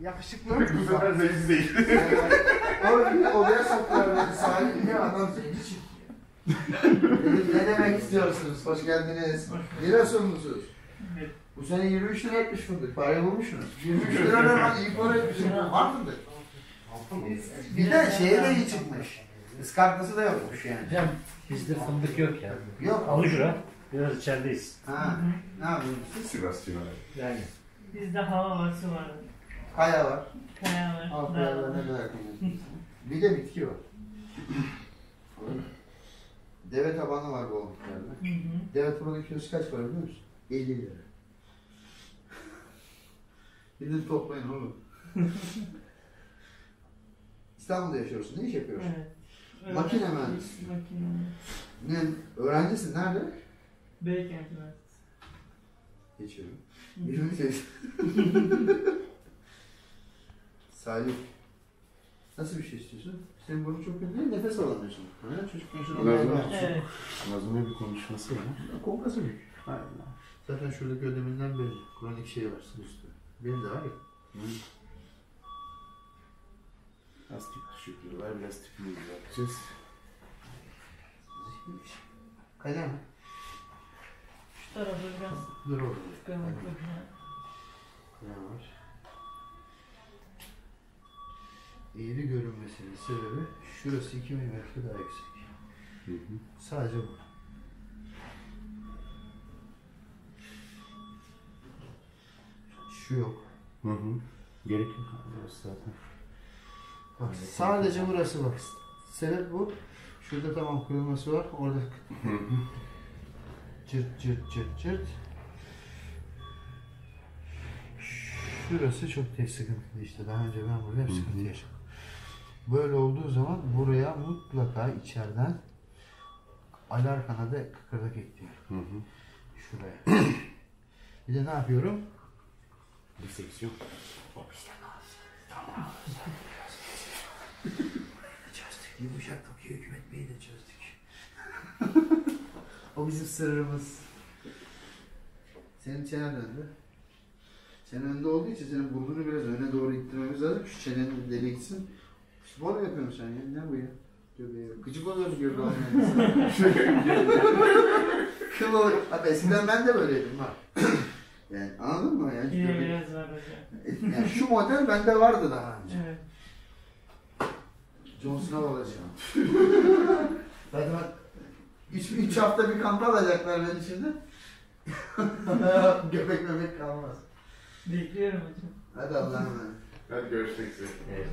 Yakışıklı. Bu sefer zayıf değil. Odaya soktular beni. Salih diye anlattık. Ne demek istiyorsunuz? Hoş geldiniz. Giresunlusunuz. Bu sene 23 lira etmiş fındık. Parayı bulmuşsunuz. 23 lira hemen iyi para etmişsiniz. Var mıdır? Bir de şeye de iyi çıkmış. Iskartası da yokmuş yani. Hocam bizde fındık yok ya. Yani. Yok. Avucura. Biraz içerideyiz. Ha. Ne yapıyorsunuz? Sivas civarı. Yani. Bizde hava var, su var. Kaya var. Kaya var. Altaya'da ne kadar kıymetli. Bir de bitki var. Deve tabanı var bu olduklarında. Deve tabanı kilosu kaç var biliyor musun? 50 lira. Gidin toplayın oğlum. İstanbul'da yaşıyorsun, ne iş yapıyorsun? Evet. Makine mühendisi. Makine. Öğrencisin, nerede? Beykent Üniversitesi. Geçiyorum. 28. Salih, nasıl bir şey istiyorsun? Senin bunu çok kötü, nefes alamıyorsun. Öyle çocuk Lazım'a bir konuşması var. Kongası büyük. Aynen. Zaten şuradaki ödeminden belli. Kronik şey var üstü. Benim de var ya. Az tip düşüklüğü var, biraz tipini yapacağız. Kale mi? Şu tarafı biraz. Dur orada. Kale var. Eğri görünmesinin sebebi şurası 2 mm daha yüksek. Sadece bu. Şu yok. Gerek yok. Burası zaten. Bak, sadece burası bak. Sebep bu. Şurada tamam kırılması var. Orada cırt cırt cırt cırt. Şurası çok tek sıkıntılı işte. Daha önce ben burada hep sıkıntı yaşadım. Böyle olduğu zaman buraya mutlaka içeriden alar kanadı kıkırdak ekliyorum. Şuraya. Bir de ne yapıyorum? Diseksiyon. Tamam. Çözdük. Yumuşaklık hükmetmeyi de çözdük. O bizim sırrımız. Senin çenen döndü. Sen önde olduğu için senin burnunu biraz öne doğru ittirmemiz lazım. Şu çenenin deli gitsin. Spor yapıyorsun sen ya. Ne bu ya? Gıcık oluyoruz gördü anlayın. Kıl olur. Abi eskiden ben de böyleydim bak. Yani anladın mı? Yani biraz var hocam. Yani şu model bende vardı daha önce. Evet. Johnson'a alacağım. Zaten bak 3 hafta bir kamp alacaklar beni şimdi. Göbek möbek kalmaz. Bekliyorum hocam. Hadi Allah'ım. Hadi görüşmek üzere.